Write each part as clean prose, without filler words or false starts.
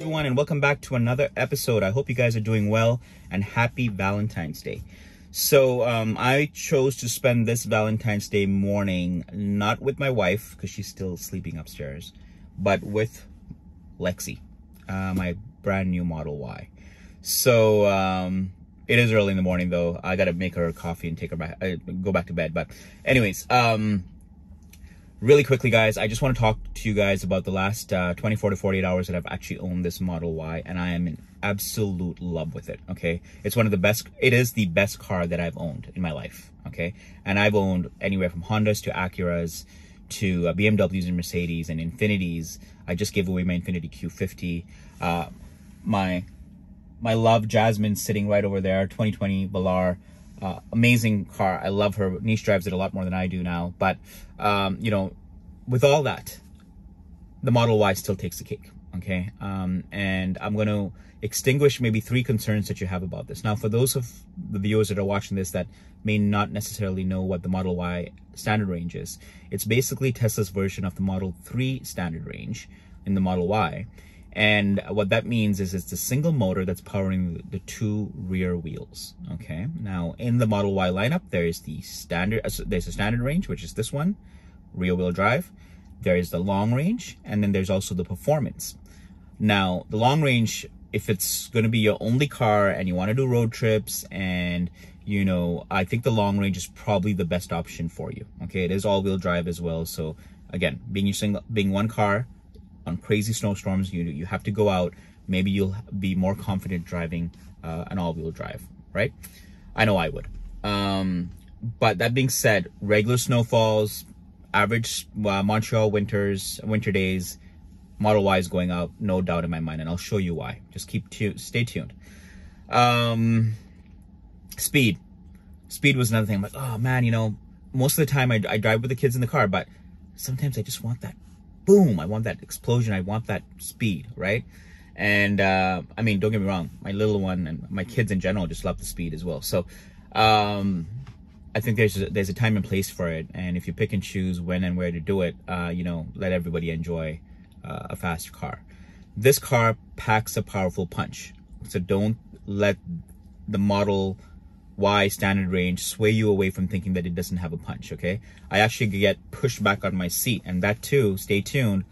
everyone, and welcome back to another episode. I hope you guys are doing well, and happy Valentine's Day. So I chose to spend this Valentine's Day morning not with my wife, because she's still sleeping upstairs, but with Lexi, my brand new Model Y. So it is early in the morning, though. I gotta make her coffee and take her back, go back to bed. But anyways, really quickly, guys, I just want to talk to you guys about the last 24 to 48 hours that I've actually owned this Model Y, and I am in absolute love with it, okay? It's one of the best, it is the best car that I've owned in my life, okay? And I've owned anywhere from Hondas to Acuras to BMWs and Mercedes and Infinitis. I just gave away my Infiniti Q50. My love, Jasmine's sitting right over there, 2020 Velar. Amazing car. I love her. Niche drives it a lot more than I do now. But, you know, with all that, the Model Y still takes the cake, okay? And I'm going to extinguish maybe three concerns that you have about this. Now, for those of the viewers that are watching this that may not necessarily know what the Model Y standard range is, it's basically Tesla's version of the Model 3 standard range in the Model Y. And what that means is it's the single motor that's powering the two rear wheels, okay? Now, in the Model Y lineup, there is the standard, there's a standard range, which is this one, rear wheel drive. There is the long range, and then there's also the performance. Now, the long range, if it's going to be your only car and you want to do road trips and, you know, I think the long range is probably the best option for you, okay? It is all-wheel drive as well. So, again, being one car, on crazy snowstorms, you have to go out. Maybe you'll be more confident driving an all-wheel drive, right? I know I would. But that being said, regular snowfalls, average Montreal winter days, Model Y is going out, no doubt in my mind, and I'll show you why. Just stay tuned. Speed was another thing. I'm like, oh man, you know, most of the time I drive with the kids in the car, but sometimes I just want that. Boom, I want that explosion, I want that speed, right? And I mean, don't get me wrong, my little one and my kids in general just love the speed as well. So I think there's a time and place for it, and if you pick and choose when and where to do it, you know, let everybody enjoy a fast car. This car packs a powerful punch, so don't let the Model Y standard range sway you away from thinking that it doesn't have a punch, okay? I actually get pushed back on my seat, and that too, stay tuned.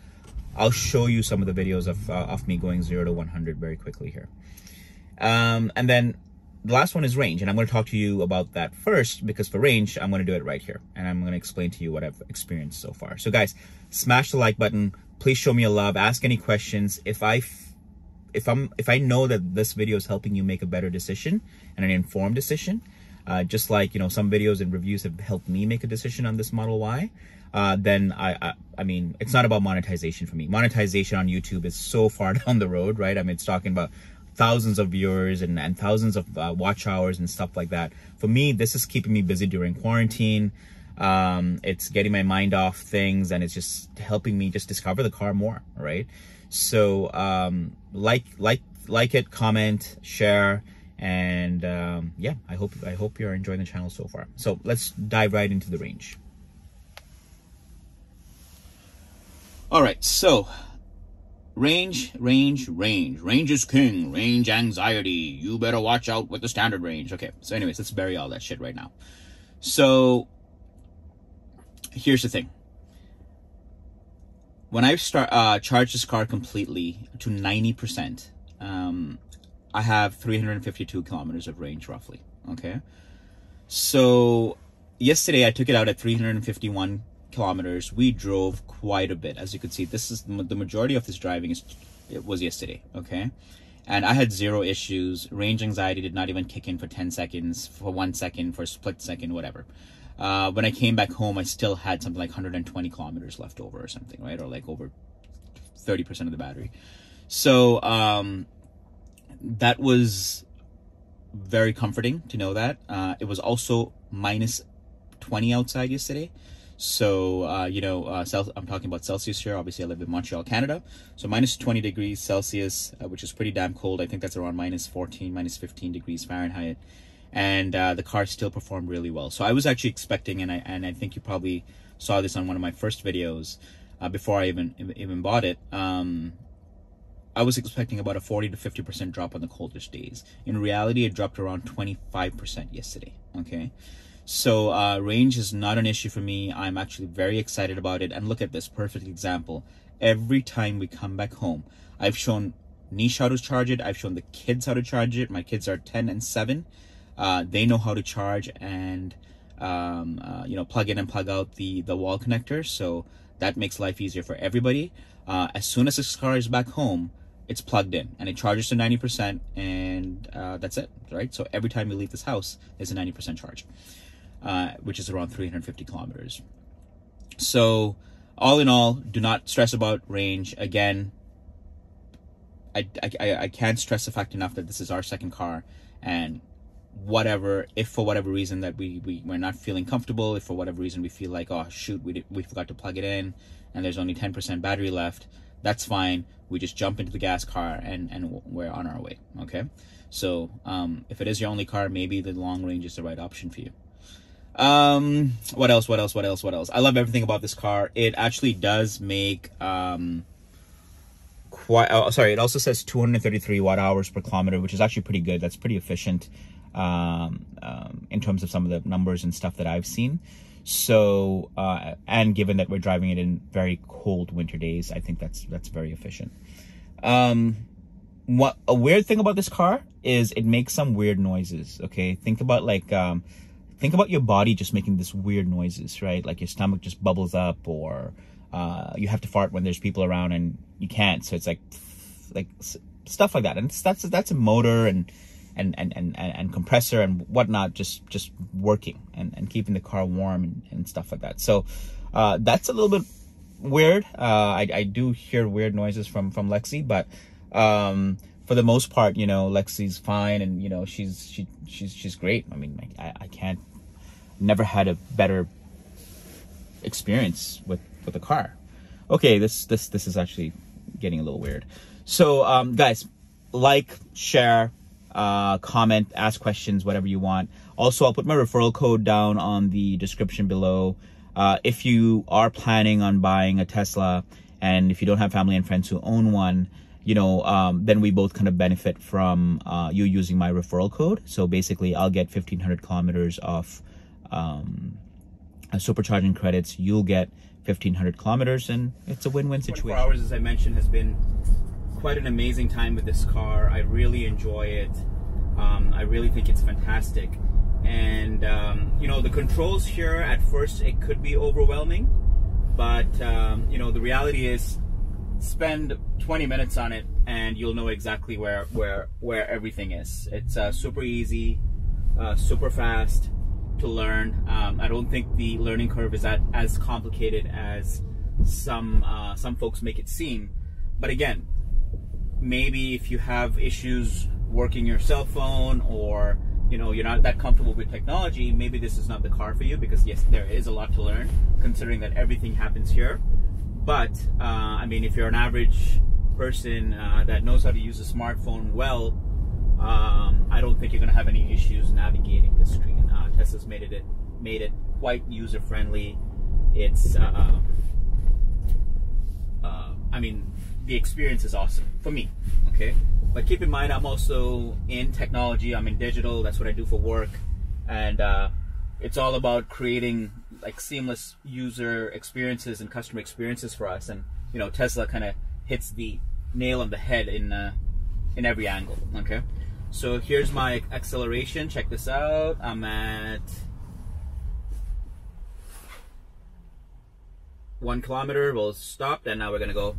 I'll show you some of the videos of me going 0 to 100 very quickly here. And then the last one is range, and I'm going to talk to you about that first, because for range, I'm going to do it right here, and I'm going to explain to you what I've experienced so far. So guys, smash the like button. Please show me a love. Ask any questions. If I know that this video is helping you make a better decision and an informed decision, just like, you know, some videos and reviews have helped me make a decision on this Model Y, then I mean, it's not about monetization for me. Monetization on YouTube is so far down the road, right? I mean, it's talking about thousands of viewers and thousands of watch hours and stuff like that. For me, this is keeping me busy during quarantine. It's getting my mind off things, and it's just helping me just discover the car more, right? So like it, comment, share, and yeah, I hope you're enjoying the channel so far. So let's dive right into the range. All right, so range is king. Range anxiety, you better watch out with the standard range. Okay, so anyways, let's bury all that shit right now. So here's the thing. When I charge this car completely to 90%, I have 352 kilometers of range roughly, okay? So yesterday I took it out at 351 kilometers. We drove quite a bit. As you can see, this is the majority of this driving was yesterday, okay? And I had zero issues. Range anxiety did not even kick in for 10 seconds, for 1 second, for a split second, whatever. When I came back home, I still had something like 120 kilometers left over or something, right? Or like over 30% of the battery. So that was very comforting to know that. It was also minus 20 outside yesterday. So, you know, I'm talking about Celsius here. Obviously, I live in Montreal, Canada. So minus 20 degrees Celsius, which is pretty damn cold. I think that's around minus 14, minus 15 degrees Fahrenheit. And the car still performed really well. So I was actually expecting, and I think you probably saw this on one of my first videos before I even bought it. I was expecting about a 40 to 50% drop on the coldest days. In reality, it dropped around 25% yesterday, okay? So range is not an issue for me. I'm actually very excited about it. And look at this, perfect example. Every time we come back home, I've shown Nish how to charge it. I've shown the kids how to charge it. My kids are 10 and 7. They know how to charge and you know, plug in and plug out the wall connector. So that makes life easier for everybody. As soon as this car is back home, it's plugged in and it charges to 90%, and that's it, right? So every time we leave this house, there's a 90% charge, which is around 350 kilometers. So all in all, do not stress about range. Again, I can't stress the fact enough that this is our second car, and whatever, if for whatever reason that we're not feeling comfortable, if for whatever reason we feel like, oh shoot, we forgot to plug it in and there's only 10% battery left, that's fine. We just jump into the gas car and we're on our way, okay? So if it is your only car, maybe the long range is the right option for you. What else? I love everything about this car. It actually does make it also says 233 watt hours per kilometer, which is actually pretty good. That's pretty efficient in terms of some of the numbers and stuff that I've seen. So, and given that we're driving it in very cold winter days, I think that's very efficient. A weird thing about this car is it makes some weird noises. Okay. Think about like, think about your body just making this weird noises, right? Like your stomach just bubbles up, or, you have to fart when there's people around and you can't. So it's like stuff like that. And that's a motor and compressor and whatnot just working and keeping the car warm and stuff like that. So that's a little bit weird. I do hear weird noises from Lexi, but for the most part, you know, Lexi's fine, and you know, she's great. I mean, I can't, never had a better experience with the car. Okay, this is actually getting a little weird. So guys, like, share, comment, ask questions, whatever you want. Also, I'll put my referral code down on the description below. If you are planning on buying a Tesla, and if you don't have family and friends who own one, you know, then we both kind of benefit from you using my referral code. So basically, I'll get 1,500 kilometers of supercharging credits. You'll get 1,500 kilometers, and it's a win-win situation. 24 hours, as I mentioned, has been quite an amazing time with this car. I really enjoy it. I really think it's fantastic. And you know, the controls here at first, it could be overwhelming, but you know, the reality is spend 20 minutes on it and you'll know exactly where everything is. It's super easy, super fast to learn. I don't think the learning curve is as complicated as some folks make it seem. But again, maybe if you have issues working your cell phone, or you know, you're not that comfortable with technology, maybe this is not the car for you, because yes, there is a lot to learn considering that everything happens here. But I mean, if you're an average person that knows how to use a smartphone well, I don't think you're going to have any issues navigating the screen. Tesla's made it quite user friendly. It's I mean, the experience is awesome for me, okay? But keep in mind, I'm also in technology, I'm in digital, that's what I do for work. And it's all about creating like seamless user experiences and customer experiences for us. And you know, Tesla kind of hits the nail on the head in every angle, okay? So here's my acceleration, check this out. I'm at 1 kilometer, we'll stop, and now we're gonna go.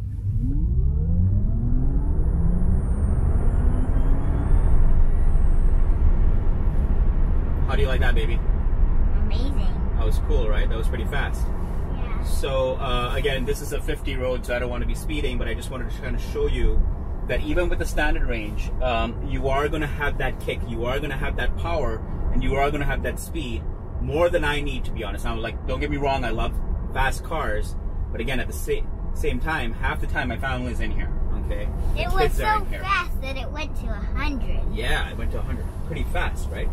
How do you like that, baby? Amazing. That was cool, right? That was pretty fast. Yeah. So again, this is a 50 road, so I don't want to be speeding, but I just wanted to kind of show you that even with the standard range, you are going to have that kick, you are going to have that power, and you are going to have that speed more than I need, to be honest. I'm like, don't get me wrong, I love fast cars, but again, at the same time, half the time my family is in here, okay? It was so fast that it went to 100. Yeah, it went to 100 pretty fast, right?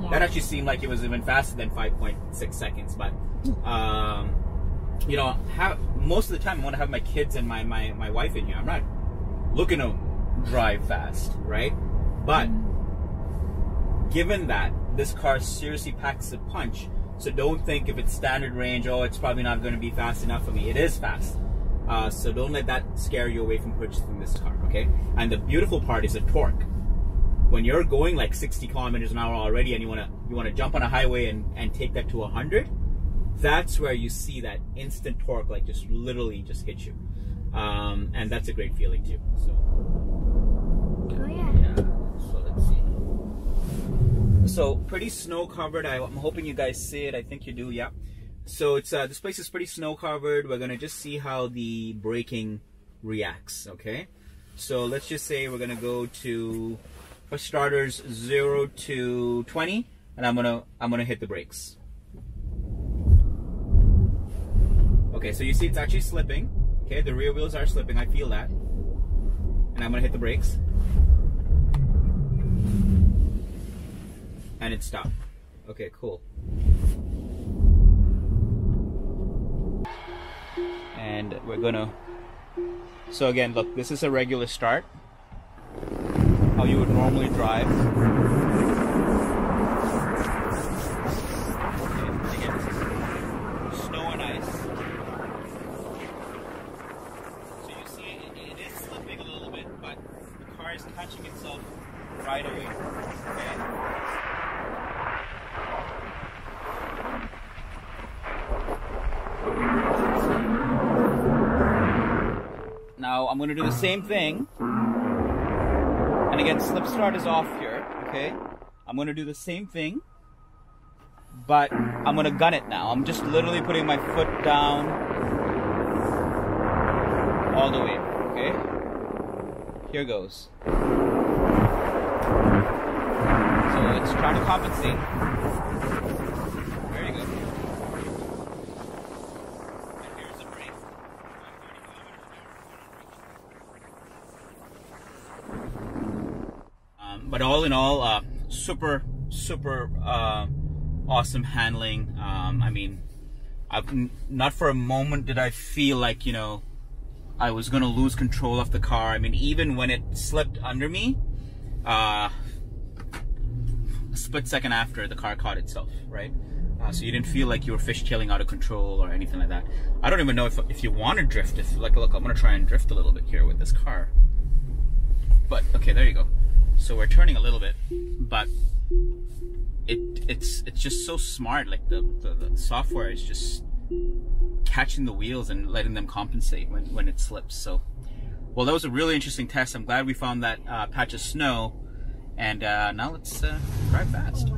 Yeah. That actually seemed like it was even faster than 5.6 seconds, but you know, most of the time I want to have my kids and my wife in here. I'm not looking to drive fast, right? But given that, this car seriously packs a punch. So don't think if it's standard range, oh, it's probably not going to be fast enough for me. It is fast. So don't let that scare you away from purchasing this car, okay? And the beautiful part is the torque. When you're going like 60 kilometers an hour already and you wanna jump on a highway and take that to 100, that's where you see that instant torque, like just literally just hit you. And that's a great feeling too, so. Oh yeah. So let's see. So pretty snow covered. I'm hoping you guys see it. I think you do, yeah. So it's this place is pretty snow covered. We're gonna just see how the braking reacts, okay? So let's just say we're gonna go to, for starters, 0 to 20, and I'm gonna hit the brakes. Okay, so you see it's actually slipping. Okay, the rear wheels are slipping, I feel that. And I'm gonna hit the brakes. And it stopped. Okay, cool. And we're gonna, so again, look, this is a regular start, how you would normally drive. Okay, again, this is snow and ice. So you see it is slipping a little bit, but the car is catching itself right away. Okay. Now I'm going to do the same thing, and again, slip start is off here, okay? I'm going to do the same thing, but I'm going to gun it now. I'm just literally putting my foot down all the way, okay? Here goes. So it's trying to compensate. There you go. But all in all, super, super awesome handling. I mean, not for a moment did I feel like, you know, I was going to lose control of the car. I mean, even when it slipped under me, a split second after, the car caught itself, right? So you didn't feel like you were fishtailing out of control or anything like that. I don't even know if you want to drift. If like, look, I'm going to try and drift a little bit here with this car. But, okay, there you go. So we're turning a little bit, but it's just so smart. Like the software is just catching the wheels and letting them compensate when it slips. So, well, that was a really interesting test. I'm glad we found that patch of snow, and now let's drive fast.